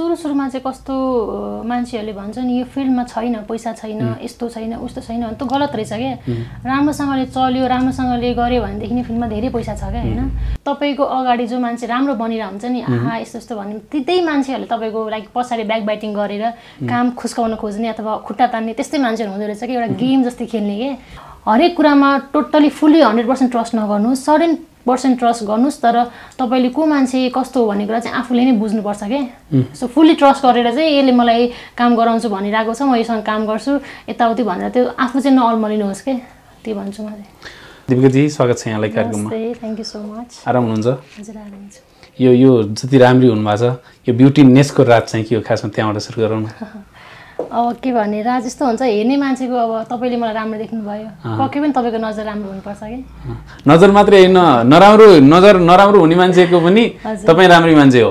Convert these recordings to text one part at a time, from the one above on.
सुरुमा चाहिँ कस्तो मान्छेहरुले भन्छन् यो फिल्डमा छैन पैसा छैन यस्तो छैन उस्तो छैन अनि त गलत रहेछ के राम्रोसँगले चल्यो राम्रोसँगले गर्यो भने देखिने फिल्ममा धेरै पैसा छ के हैन तपाईको अगाडि जो मान्छे राम्रो बनिरा हुन्छ नि आहा यस्तो यस्तो भन्ने त्यतै मान्छेहरुले तपाईको लाइक पछाडी ब्याक बाइटिङ गरेर काम खुस्काउन खोज्ने अथवा खुट्टा तान्ने त्यस्तै मान्छेहरु हुँदै रहेछ के एउटा गेम जस्तै खेल्ने के हरेक कुरामा टोटली फुल्ली 100% ट्रस्ट नगर्नु सडन पर्सेंट ट्रस्ट गर्नुस् तर तपाईले को मान्छे कस्तो भन्ने कुरा चाहिँ आफुले नै बुझ्नु पर्छ के सो फुल्ली ट्रस्ट गरेर चाहिँ यसले मलाई काम गराउँछु भनिराको छ म यससँग काम गर्छु यताउति भनेर त्यो आफु चाहिँ नअल्मलिनुहोस् के त्यही भन्छु म दिपिका जी स्वागत छ यहाँलाई कार्यक्रममा थ्यांक यू सो मच आराम हुनुहुन्छ हजुर आराम हुनुहुन्छ यो यो जति राम्री हुनुभएको छ यो ब्युटी नेसको राज चाहिँ के हो खासमा त्यहाँबाट सुरु गरौँ अब के भने राज यस्तो हुन्छ हेर्ने मान्छेको अब तपाईले मलाई राम्रो देख्नु भयो पक्कै पनि तपाईको नजर राम्रो हुनु पर्छ के नजर मात्र हैन नजर नराम्रो हुने मान्छेको पनि तपाई राम्री मान्छे हो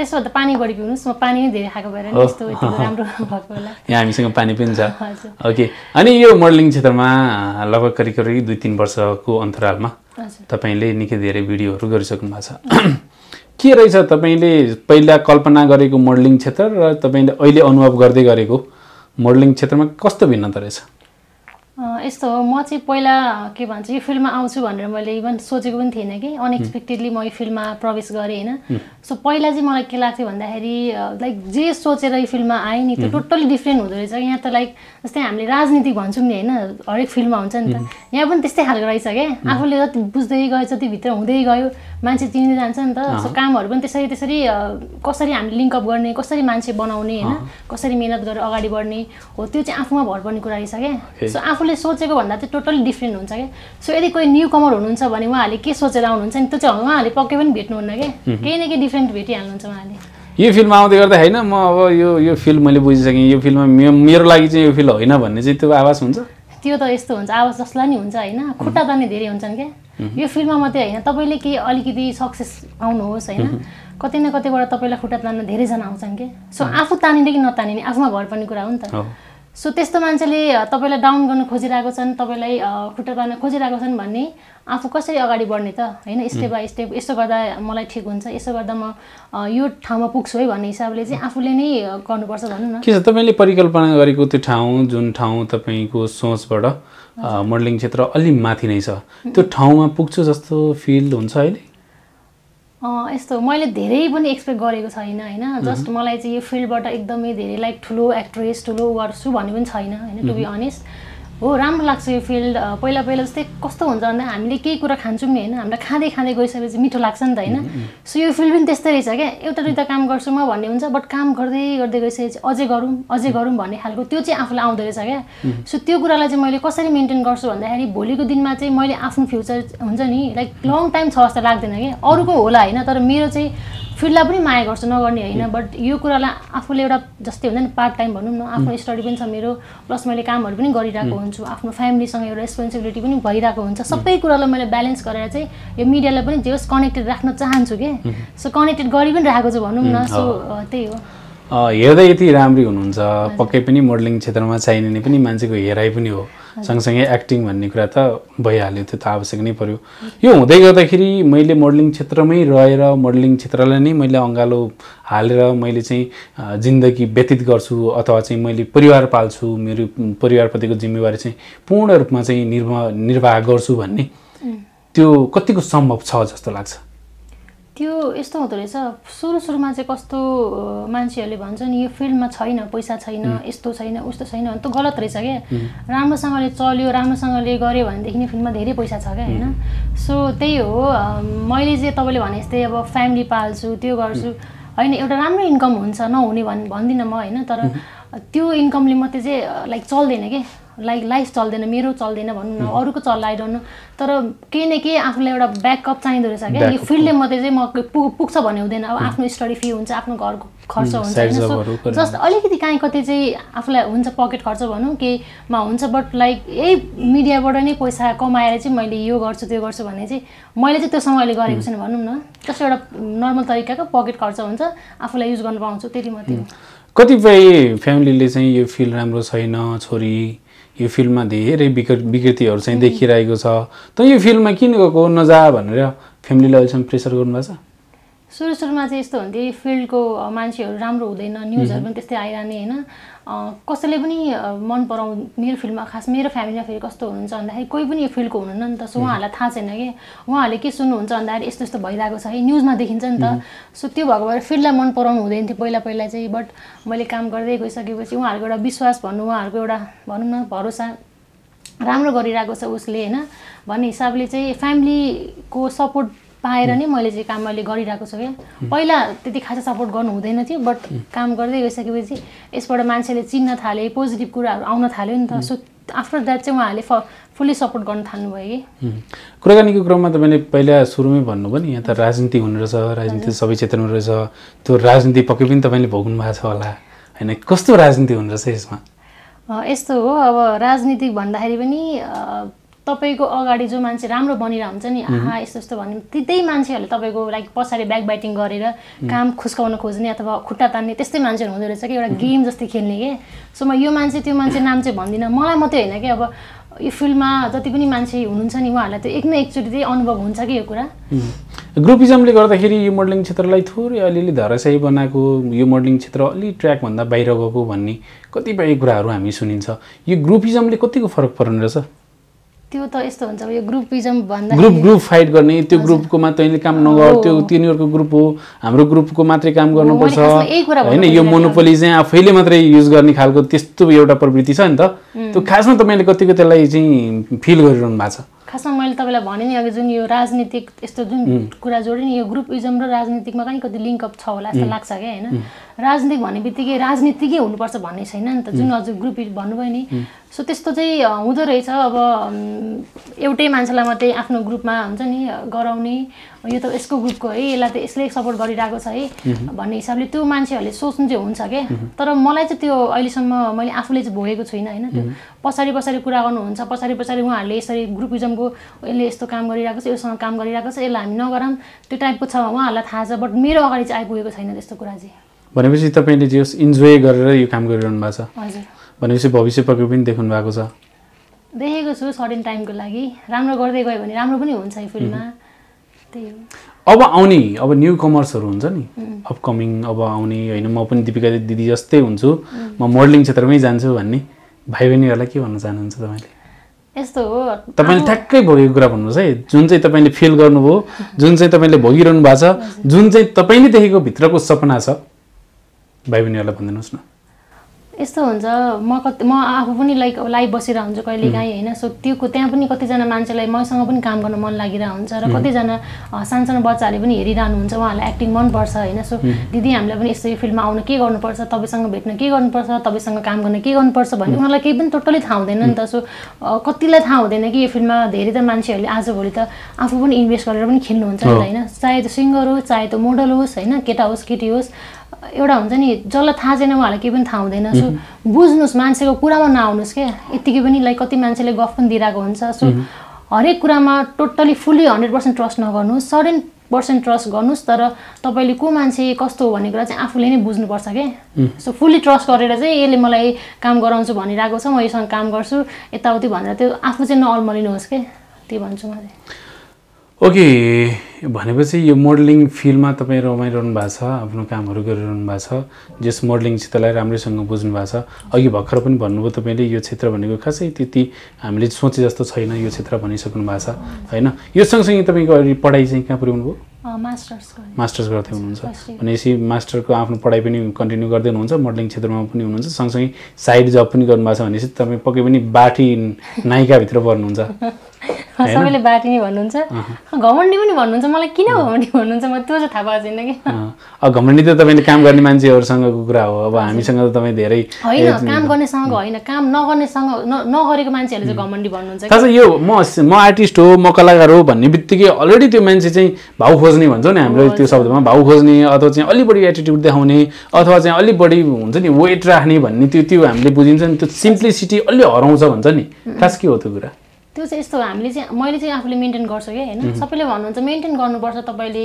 त्यसो त पानी बढी पिउनुस् म पानी नै धेरै खाएको भएर नि यस्तो राम्रो भएको होला यहाँ हामीसँग पानी पनि छ ओके अनि यो मोडलिङ क्षेत्रमा लगभग करिब 2-3 वर्षको अन्तरालमा तपाईले निकै धेरै भिडियोहरु गरिसक्नु भएको छ के रहेछ तपाईले पहिला कल्पना गरेको मोडलिङ क्षेत्र र तपाईले अहिले अनुभव गर्दै गरेको मोडलिङ क्षेत्रमा कस्तो भिन्नता रहेछ यस्तो हो म चाहिँ पहिला के भन्छ यो फिल्ममा आउँछु भनेर मैले इभन सोचेको पनि थिएन के अनएक्सपेक्टेडली म यो फिल्ममा प्रवेश गरे हैन सो पहिला चाहिँ मलाई के लाग्थ्यो भन्दाखेरि लाइक जे सोचेर यो फिल्ममा आए नि त्यो टोटली डिफरेन्ट हुँदै रहेछ यहाँ त लाइक जस्तै हामीले राजनीति भन्छौं नि हैन हरेक फिल्ममा हुन्छ नि त यहाँ पनि त्यस्तै हाल गराइछ के आफुले जति बुझ्दै गयो जति भित्र हुँदै गयो मान्छे चिन्दै जान्छ नि त सो कामहरु पनि त्यसरी कसरी हामीले लिंक अप गर्ने कसरी मान्छे बनाउने हैन कसरी मेहनत गरेर अगाडि बढ्ने हो त्यो चाहिँ आफुमा भर पर्ने कुरा रहेछ के सो आफुले सोचेको भन्दा चाहिँ टोटली डिफरेन्ट हुन्छ के सो यदि कुनै न्यू कमर हुनुहुन्छ भने उहाँहरुले के सोचेर आउनुहुन्छ नि त्यो चाहिँ उहाँहरुले पक्कै पनि भेट्नु हुन्न के केही न केही डिफरेन्ट भेटिहाल्नुहुन्छ उहाँहरुले यो फिल्म आउँदै गर्दा हैन म अब यो फिल्म मैले बुझिसके यो फिल्ममा मेरो लागि चाहिँ यो फिल्म हैन भन्ने चाहिँ त्यो आवाज हुन्छ त्यो त यस्तो हुन्छ आवाज जसलाई नि हुन्छ हैन खुट्टा तान्ने धेरै हुन्छन् के यो फिल्ममा मात्रै हैन तपाईले के अलिकति सक्सेस आउनुहोस् हैन कतै न कतैबाट तपाईलाई खुट्टा तान्न धेरै जना आउँछन् के सो आफु तानिने कि नतानिने आफुमा भर पर्ने कुरा हो नि त सो त्यस्तो मान्छेले तपाईलाई डाउन गर्न खोजिरहेको छन् तपाईलाई खुट्टा तान्न खोजिरहेको छन् भन्ने आफु कसरी अगाडि बढ्ने त हैन स्टेप बाइ स्टेप यसो गर्दा मलाई ठीक हुन्छ यसो गर्दा म यो ठाउँमा पुग्छु है भन्ने हिसाबले चाहिँ आफुले नै गर्नुपर्छ भन्नु न के छ तपाईले परिकल्पना गरेको त्यो ठाउँ जुन ठाउँ तपाईको सोचबाट मोडलिङ क्षेत्र अलि माथि नै छ त्यो ठाउँमा पुग्छु जस्तो फिल हुन्छ अहिले यस्तो मैले धेरै पनि एक्सपेक्ट गरेको छैन हैन जस्ट मलाई चाहिँ यो फिल्डबाट एकदमै धेरै लाइक ठुलो एक्ट्रेस ठुलो गर्छु भन्ने पनि छैन हैन टु बी अनेस्ट हो राम्रो लाग्छ यो फिल्ड पहिला पहिला जस्तै कस्तो हुन्छ भन्दा हामीले केही कुरा खान्छौं नि हैन हामीलाई खाँदै खाँदै गइसकेपछि मिठो लाग्छ नि त हैन सो यो फिल्ड पनि त्यस्तै रहेछ के एउटा दुईटा काम गर्छु म भन्ने हुन्छ बट काम गर्दै गर्दै गइसकेपछि अझै गरौँ भन्ने खालको त्यो चाहिँ आफुलाई आउँदै रहेछ के सो त्यो कुरालाई चाहिँ मैले कसरी मेन्टेन गर्छु भन्दाखेरि भोलिको दिनमा चाहिँ मैले आफ्नो फ्युचर हुन्छ नि लाइक लङ टाइम छ जस्तो लाग्दैन के अरूको होला हैन तर मेरो चाहिँ फिल्डलाई पनि माया गर्छु नगर्ने हैन बट यो कुरालाई आफुले एउटा जस्तै हुन्छ नि पार्ट टाइम भन्नु न आफ्नो स्टडी पनि छ मेरो प्लस मैले कामहरु पनि गरिराको हुन्छु आफ्नो फ्यामिलीसँग एउटा रेस्पोन्सिबिलिटी पनि भइराको हुन्छ सबै कुरालाई मैले ब्यालेन्स गरेर चाहिँ यो मिडियालाई पनि जेस कनेक्टेड राख्न चाहन्छु के सो कनेक्टेड गरि पनि राखेको छु भन्नु न सो त्यही हो हेर्दै यति राम्रो हुनुहुन्छ पक्कै पनि मोडलिङ क्षेत्रमा चाहिने पनि मान्छेको हेराइ पनि हो सँगसँगै एक्टिङ भन्ने कुरा त भइहाल्यो त्यो त आवश्यक नै पर्यो यो हुँदै गर्दाखेरि मैले मोडलिङ क्षेत्रमै रहेर मोडलिङ क्षेत्रलाई नै मैले अंगालो हालेर मैले चाहिँ जिन्दगी व्यतीत गर्छु अथवा चाहिँ मैले परिवार पाल्छु मेरो परिवारप्रतिको जिम्मेवारी चाहिँ पूर्ण रूपमा चाहिँ निर्वाह गर्छु भन्ने त्यो कतिको सम्भव छ जस्तो लाग्छ त्यो यस्तो हुँदो रहेछ सुरुमा चाहिँ कस्तो मान्छेहरुले भन्छन् यो फिल्डमा छैन पैसा छैन यस्तो छैन उस्तो छैन अनि त गलत रहेछ के राम्रोसँगले चल्यो राम्रोसँगले गर्यो भने देखिने फिल्ममा धेरै पैसा छ के हैन सो त्यही हो मैले जे तपाईले भने जस्तै अब फ्यामिली पाल्छु त्यो गर्छु हैन एउटा राम्रो इन्कम हुन्छ नहुने भन्दिन म हैन तर त्यो इन्कमले मात्रै चाहिँ लाइक चल्दैन के लाइक लाइफ चल्दैन मेरो चल्दैन भन्नु न अरूको चलाइरहनु तर केही न केही आफुलाई एउटा ब्याकअप चाहिँदो रहेछ के यो फिल्डले मात्रै चाहिँ म पुग्छ भन्ने हुँदैन अब आफ्नो स्टडी फी हुन्छ आफ्नो घरको खर्च हुन्छ हैन जस्ट अलिकति काहीँ कतै चाहिँ आफुलाई हुन्छ पकेट खर्च भनौं केमा हुन्छ बट लाइक यही मिडियाबाट नै पैसा कमाएर चाहिँ मैले यो गर्छु त्यो गर्छु भन्ने चाहिँ मैले चाहिँ त्यो समयले गरेको छैन भनौं न जस्ट एउटा नर्मल तरिकाको पकेट खर्च हुन्छ आफुलाई युज गर्न पाउँछु त्यति मात्रै हो कतिपय फ्यामिलीले चाहिँ यो फिल्ड राम्रो छैन छोरी यो फिल्ममा धेरै विकृतिहरु चाहिँ देखिरहेको छ त यो फिल्ममा किन गएको नजा भनेर फ्यामिलीले अहिलेसम्म प्रेसर गर्नु भएको छ सुरु सुरुमा चाहिँ यस्तो हुन्थ्यो फिल्ड को मान्छेहरु राम्रो हुँदैन न्यूजहरु पनि त्यस्तै आइरानी हैन कसैले पनि मन पराउ मेरो फिल्डमा खास मेरो फ्यामिलीमा फेरि कस्तो हुनुहुन्छ भन्दाखेरि कोही पनि यो फिल्डको हुनुहुन्न नि त सो उहाँहरुलाई थाहा छैन के उहाँहरुले के सुन्नुहुन्छ भन्दाखेरि यस्तो यस्तो भइराको छ है न्यूजमा देखिन्छ नि त सो त्यो भएको भएर फिल्डलाई मन पराउनु हुँदैन थियो पहिला पहिला चाहिँ बट मैले काम गर्दै गइसकेपछि उहाँहरुको एउटा विश्वास भन्नु उहाँहरुको एउटा भन्नु न भरोसा राम्रो गरिराको छ उसले हैन भन्ने हिसाबले चाहिँ फ्यामिली को सपोर्ट पाएर नि मैले चाहिँ काम अहिले गरिराको छु के पहिला त्यति खास सपोर्ट गर्नु हुँदैन थियो बट काम गर्दै गइसकेपछि यसबाट मान्छेले चिन्न थाले पोजिटिभ कुराहरु आउन थाल्यो नि त सो आफ्टर दैट चाहिँ उहाँले फुल्ली सपोर्ट गर्न थाल्नु भयो के कुराकानीको क्रममा तपाईले पहिला सुरुमै भन्नु पनि यहाँ त राजनीति हुन रहेछ राजनीति सबै क्षेत्रमा रहेछ त्यो राजनीति पक्कै पनि तपाईले भोग्नु भएको छ होला हैन कस्तो राजनीति हुन रहेछ यसमा यस्तो हो अब राजनीति भन्दाखेरि पनि तपाईको अगाडि जो मान्छे राम्रो बनिरा हुन्छ नि आहा यस्तो यस्तो भन्ने त्यतै मान्छेहरुले तपाईको लाइक पछाडी ब्याक बाइटिङ गरेर काम खुस्काउन खोज्ने अथवा खुट्टा तान्ने त्यस्तै मान्छेहरु हुँदै रहेछ के एउटा गेम जस्तै खेल्ने के सो म यो मान्छे त्यो मान्छे नाम चाहिँ भन्दिन मलाई मात्रै हैन के अब यो फिल्ममा जति पनि मान्छे हुनुहुन्छ नि उहाँहरुलाई त्यो एक न एकचोटी चाहिँ अनुभव हुन्छ के यो कुरा ग्रुपिजमले गर्दाखेरि यो मोडलिङ क्षेत्रलाई थोरै अलिअलि धराशायी बनाएको यो मोडलिङ क्षेत्र अलि ट्र्याक भन्दा बाहिर गएको भन्ने कतिपय कुराहरु हामी सुनिन्छ यो ग्रुपिजमले कतिको फरक पर्न रहेछ त्यो त यस्तो हुन्छ यो ग्रुपिजम भन्दा ग्रुप फाइट गर्ने त्यो ग्रुपको मात्रै काम नगर त्यो तिनीहरुको ग्रुप हो हाम्रो ग्रुपको मात्रै काम गर्न पर्छ हैन यो मोनोपोली चाहिँ आफैले मात्रै युज गर्ने खालको त्यस्तो एउटा प्रवृत्ति छ नि त त्यो खासमा तपाईले कतिको त्यसलाई चाहिँ फिल गरिरहनु भएको छ खासमा मैले तपाईलाई भने नि अघि जुन यो राजनीतिक यस्तो जुन कुरा जोडे नि यो ग्रुपिजम र राजनीतिकमा कहीं कति लिंक अप छ होला जस्तो लाग्छ के हैन राजनीतिक भनेबित्तिकै राजनीतिकै हुनुपर्छ भन्ने छैन नि त जुन अझ ग्रुप भन्नुभयो नि सो त्यस्तो चाहिँ हुँदो रहेछ अब एउटै मान्छेलाई मात्रै आफ्नो ग्रुपमा हुन्छ नि गराउने यो त यसको ग्रुपको है यसलाई त यसले सपोर्ट गरिराको छ है भन्ने हिसाबले त्यो मान्छेहरुले सोच्नु चाहिँ हुन्छ के तर मलाई चाहिँ त्यो अहिले सम्म मैले आफुले चाहिँ भोगेको छैन हैन त्यो पछाडी पछाडी कुरा गर्नु हुन्छ पछाडी पछाडी उहाँहरुले यसरी ग्रुपिजमको यसले यस्तो काम गरिराको छ योसँग काम गरिराको छ यसलाई हामी नगराम त्यो टाइपको छ उहाँहरुलाई थाहा छ बट मेरो अगाडि चाहिँ आइपुगेको छैन त्यस्तो कुरा चाहिँ भनेपछि तपाईले जे होस् इन्जोय गरेर यो काम गरिरहनु भएको छ हजुर भनेपछि भविष्य पक्कै पनि देख्नु भएको छ देखेको छु सर्टेन टाइमको लागि राम्रो गर्दै गयो भने राम्रो पनि हुन्छ यो फिल्ममा त्यही हो अब आउने अब न्यू कमर्सहरु हुन्छ नि अपकमिङ अब आउने हैन म पनि दीपिका दिदी जस्तै हुन्छु म मोडलिङ क्षेत्रमै जान्छु भन्ने भाइ बहिनीहरुलाई के भन्न चाहनुहुन्छ तपाईले यस्तो हो तपाईले ठ्याक्कै भोगेको कुरा भन्नुस् है जुन चाहिँ तपाईले फिल गर्नुभयो जुन चाहिँ तपाईले भोगिरहनु भएको छ जुन चाहिँ तपाईले देखेको भित्रको सपना छ भाइ बहिनीहरुलाई भनिदिनुस् न यस्तो हुन्छ म आफु पनि लाइक लाइभ बसिरा हुन्छ कहिलेकाही हैन सो त्योको त्यहाँ पनि कति जना मान्छेलाई मसँग पनि काम गर्न मन लागिरा हुन्छ र कति जना सानसानो बच्चाहरुले पनि हेरिरानु हुन्छ उहाँहरुलाई एक्टिङ मन पर्छ हैन सो दिदी हामीलाई पनि यस्तो फिल्ममा आउन के गर्नुपर्छ तपाईसँग भेट्न के गर्नुपर्छ तपाईसँग काम गर्न के गर्नुपर्छ भन्ने उनीलाई केही पनि टोटली थाहा हुँदैन नि त सो कतिलाई थाहा हुँदैन कि यो फिल्ममा धेरै त मान्छेहरुले आजभोलि त आफु पनि इन्भेस्ट गरेर पनि खेल्नु हुन्छ हैन चाहे त सिंगर हो चाहे त मोडल होस् हैन केटा होस् केटी होस् एउटा हुन्छ नि जसलाई थाहा छैन उहाँहरुलाई केही पनि थाहा हुँदैन सो बुझ्नुस् मान्छेको कुरामा नआउनुस् के यतिकै पनि लाइक कति मान्छेले गफ पनि दिइराको हुन्छ सो हरेक कुरामा टोटली फुल्ली 100% ट्रस्ट नगर्नुस् सडन 100% ट्रस्ट गर्नुस् तर तपाईले को मान्छे कस्तो हो भन्ने कुरा चाहिँ आफुले नै बुझ्नु पर्छ के सो फुल्ली ट्रस्ट गरेर चाहिँ यसले मलाई काम गराउँछु भनिराको छ म यससँग काम गर्छु यताउति भनेर त्यो आफु चाहिँ नअल्मलिनुहोस् के त्यो भन्छु म ओके भनेपछि यो मोडलिङ फिल्डमा तपाई रमाइरहनु भएको छ आफ्नो कामहरु गरिरहनु भएको छ जस मोडलिङ क्षेत्रलाई राम्रैसँग बुझ्नु भएको छ अघि भर्खर पनि भन्नुभयो तपाईले यो क्षेत्र भनेको खासै त्यति हामीले सोचे जस्तो छैन यो क्षेत्र भनिसक्नु भएको छ हैन यो सँगसँगै तपाईको पढाइ चाहिँ कहाँ पुर्याउनु भयो मास्टर्स गर्दै हुनुहुन्छ भनेपछि मास्टरको आफ्नो पढाइ पनि कन्टिन्यू गर्दै हुनुहुन्छ मोडलिङ क्षेत्रमा पनि हुनुहुन्छ सँगसँगै साइड जब पनि गर्नु भएको छ भनेपछि तपाई पक्कै पनि बाटी नायिका भित्र पर्नुहुन्छ सबैले बाटी नै भन्नुहुन्छ घमण्डी पनि भन्नुहुन्छ मलाई किन घमण्डी भन्नुहुन्छ म त्यो चाहिँ थाहा पाएको छैन के घमण्डी त तपाईले काम गर्ने मान्छेहरुसँगको कुरा हो अब हामीसँग त तपाई धेरै हैन काम गर्नेसँग हैन काम नगर्नेसँग नगरेको मान्छेहरुले चाहिँ घमण्डी भन्नुहुन्छ के खासै यो म आर्टिस्ट हो म कलाकार हो भन्नेबित्तिकै अलरेडी त्यो मान्छे चाहिँ भाउ खोज्ने भन्छौ नि हाम्रो त्यो शब्दमा भाउ खोज्ने अथवा चाहिँ अलि बढी एटिट्युड देखाउने अथवा चाहिँ अलि बढी हुन्छ नि वेट राख्ने भन्ने त्यो त्यो हामीले बुझिन्छ नि त्यो सिम्प्लिसिटी अलि हराउँछ भन्छ नि खास के हो त्यो कुरा त्यो चाहिँ यस्तो हामीले चाहिँ मैले चाहिँ आफुले मेन्टेन गर्छु के हैन सबैले भन्नुहुन्छ मेन्टेन गर्नुपर्छ तपाईले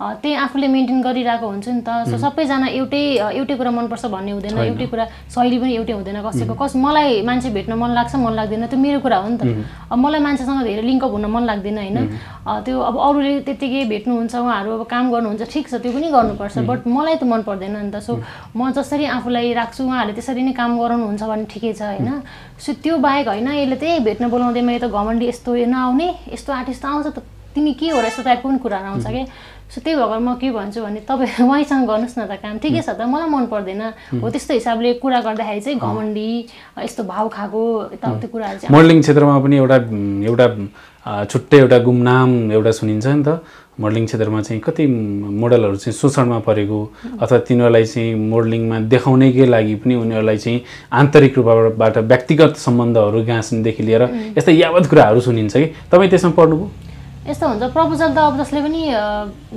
त्यही आफूले मेन्टेन गरिराको हुन्छ नि त सो सबैजना एउटै कुरा मन पर्छ भन्ने हुँदैन एउटै कुरा शैली पनि एउटै हुँदैन कसैको कस मलाई मान्छे भेट्न मन लाग्छ मन लाग्दैन त्यो मेरो कुरा हो नि त अब मलाई मान्छेसँग धेरै लिंक अप हुन मन लाग्दैन हैन त्यो अब अरूले त्यतिकै भेट्नु हुन्छ उहाँहरु अब काम गर्नु हुन्छ ठीक छ त्यो पनि गर्नु पर्छ बट मलाई त मन पर्दैन नि त सो म जसरी आफूलाई राख्छु उहाँहरुले त्यसरी नै काम गराउनु हुन्छ भने ठीकै छ हैन सो त्यो बाहेक हैन यसले त्यही भेट्न बोलाउँदै म त घमण्डी यस्तो नआउने यस्तो आर्टिस्ट आउँछ त तिमी के हो र यस्तो टाइपको पनि कुरा आउँछ के सो त्यही भएर म के भन्छु भने तपाई उहाँसँग गर्नुस् न त काम ठीकै छ त मलाई मन पर्दैन हो त्यस्तो हिसाबले कुरा गर्दाखेरि चाहिँ घमण्डी यस्तो भाव खाको यताउति कुराहरु चाहिँ मोडलिङ क्षेत्रमा पनि एउटा छुट्टै एउटा गुमनाम एउटा सुनिन्छ नि त मोडलिङ क्षेत्रमा चाहिँ कति मोडलहरु चाहिँ शोषणमा परेको अथवा तिनीहरुलाई चाहिँ मोडलिङमा देखाउनैकै लागि पनि उनीहरुलाई चाहिँ आन्तरिक रूपबाट व्यक्तिगत सम्बन्धहरु गाँस्न देखि लिएर यस्ता यावत कुराहरु सुनिन्छ कि तपाई त्यसमा पढ्नुभयो यस्तो हुन्छ प्रपोजल त अब जसले पनि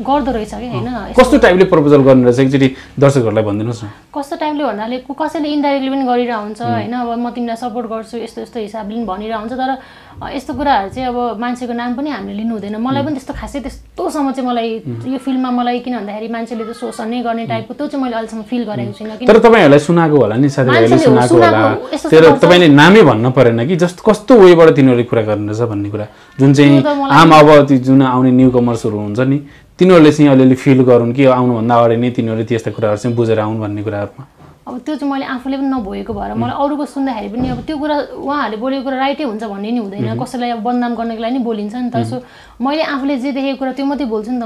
गर्दो रहेछ के हैन कस्तो टाइपले प्रपोजल गर्नु रहेछ एकचोटी दर्शकहरुलाई भनिदिनुस् न कस्तो टाइपले भन्नाले कसैले इन्डाइरेक्टली पनि गरिरा हुन्छ हैन अब म तिमीलाई सपोर्ट गर्छु यस्तो यस्तो हिसाबले पनि भनिरा हुन्छ तर यस्तो कुराहरु चाहिँ अब मान्छेको नाम पनि हामीले लिनु हुँदैन मलाई पनि त्यस्तो खासै त्यस्तोसम्म चाहिँ मलाई यो फिल्ममा मलाई किन भन्दाखेरि मान्छेले त शोषण नै गर्ने टाइपको त्यो चाहिँ मैले अल्छम फिल गरेको छैन किन तर तपाईहरुलाई सुनाको होला नि साथीहरुले सुनाको होला तर तपाईले नामै भन्न पर्दैन कि जस्ट कस्तो वेबाट तिनीहरुले कुरा गर्नुहुन्छ भन्ने कुरा जुन चाहिँ आम अब जुन आउने न्यू कमर्सहरु हुन्छ नि तिनीहरुले चाहिँ अलिअलि फिल गरुन् कि आउनु भन्दा अगाडि नै तिनीहरुले त्यस्ता कुराहरु चाहिँ बुझेर आउन भन्ने कुराहरुमा अब त्यो चाहिँ मैले आफूले पनि नभएको भएर मलाई अरूको सुन्दाखेरि पनि अब त्यो कुरा उहाँहरुले बोलेको कुरा राइटै हुन्छ भन्ने नि हुँदैन कसैलाई अब बदनाम गर्नको लागि नि बोलिन्छ नि त सो मैले आफूले जे देखेको कुरा त्यो मात्रै बोल्छु नि त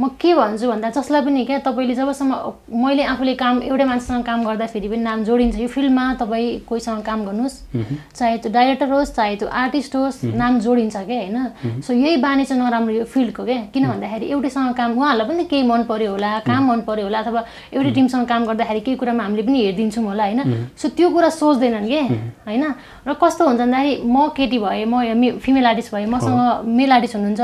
म के भन्छु भन्दा जसलाई पनि के तपाईले जबसम्म मैले आफूले काम एउटा मान्छेसँग काम गर्दा फेरि पनि नाम जोडिन्छ यो फिल्ममा तपाई कोहीसँग काम गर्नुस् चाहे त्यो डाइरेक्टर होस् चाहे त्यो आर्टिस्ट होस् नाम जोडिन्छ के हैन सो यही बानी चाहिँ नराम्रो यो फिल्डको के किन भन्दाखेरि एउटैसँग काम उहाँहरुलाई पनि केही मन पर्यो होला काम मन पर्यो होला अथवा एउटै टिमसँग काम गर्दाखेरि केही कुरामा हामीले पनि हेर्दिन्छौं होला हैन सो त्यो कुरा सोच्दैनन् के हैन र कस्तो हुन्छ भन्दाखेरि म केटी भए म फिमेल आर्टिस्ट भए मसँग मेल आर्टिस्ट हुनुहुन्छ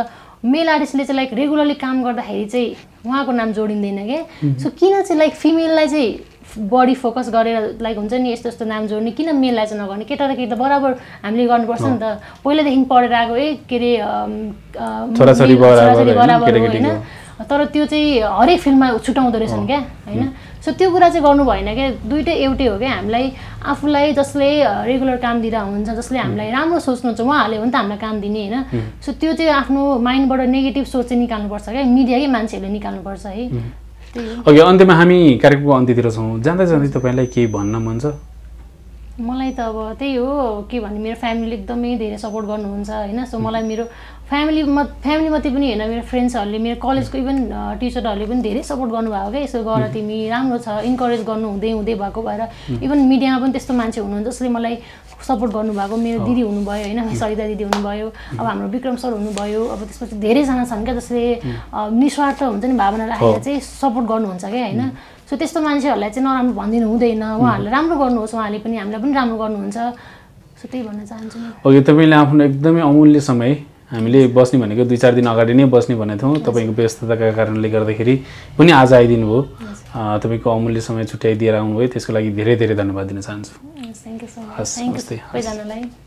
मेल आर्टिस्टले चाहिँ लाइक रेगुलरली काम गर्दाखेरि चाहिँ उहाँको नाम जोडिँदैन के सो किन चाहिँ लाइक फिमेललाई चाहिँ बडी फोकस गरेर लाइक हुन्छ नि यस्तो यस्तो नाम जोड्ने किन मेललाई चाहिँ नगर्ने केटा र केटी त बराबर हामीले गर्नुपर्छ नि त पहिलादेखि पढेर आएको के अरे छोराछोरी बराबर होइन तर त्यो चाहिँ हरेक फिल्ममा छुटाउँदो रहेछन् क्या होइन सो त्यो कुरा चाहिँ गर्नु भएन के दुईटै एउटै हो के हामीलाई आफूलाई जसले रेगुलर काम दिरा हुन्छ जसले हामीलाई राम्रो सोच्नु हुन्छ उहाँहरुले हो नि त हामीलाई काम दिने हैन सो त्यो चाहिँ आफ्नो माइन्डबाट नेगेटिभ सोच चाहिँ निकाल्नु पर्छ के मिडियाकै मान्छेले निकाल्नु पर्छ है ओके अन्त्यमा हामी कार्यक्रमको अन्त्यतिर छौं जान्दै जान्दै तपाईलाई के भन्न मन छ मलाई त अब त्यही हो के भन्ने मेरो फ्यामिलीले एकदमै धेरै सपोर्ट गर्नुहुन्छ हैन सो मलाई मेरो फ्यामिली मात्रै पनि हैन मेरो फ्रेन्ड्सहरुले मेरो कलेजको इभन टिचरहरुले पनि धेरै सपोर्ट गर्नुभएको के यसो गर तिमी राम्रो छ इन्करेज गर्नु हुँदै भएको भएर इभन मिडियामा पनि त्यस्तो मान्छे हुनुहुन्छ जसले मलाई सपोर्ट गर्नुभएको मेरो दिदी हुनुभयो हैन सरिता दिदी हुनुभयो अब हाम्रो विक्रम सर हुनुभयो अब त्यसपछि धेरैजना छन् के जसले निस्वार्थ हुन्छ नि भावना राखेर चाहिँ सपोर्ट गर्नुहुन्छ के हैन सो त्यस्तो मान्छेहरुलाई चाहिँ नराम्रो भन्दिनु हुँदैन उहाँहरुले राम्रो गर्नुहोस् उहाँले पनि हामीलाई पनि राम्रो गर्नुहुन्छ सो त्यही भन्न चाहन्छु ओके तपाईले आफ्नो एकदमै अमूल्य समय हामीले बस्ने भनेको 2-4 दिन अगाडि नै बस्ने भनेको थियौ तपाईको व्यस्तताका कारणले गर्दाखेरि पनि आज आइदिनु भो तपाईको अमूल्य समय छुट्याइदिएर आउनुभयो त्यसको लागि धेरै धेरै धन्यवाद दिन चाहन्छु thank you so much thank you सबैजनालाई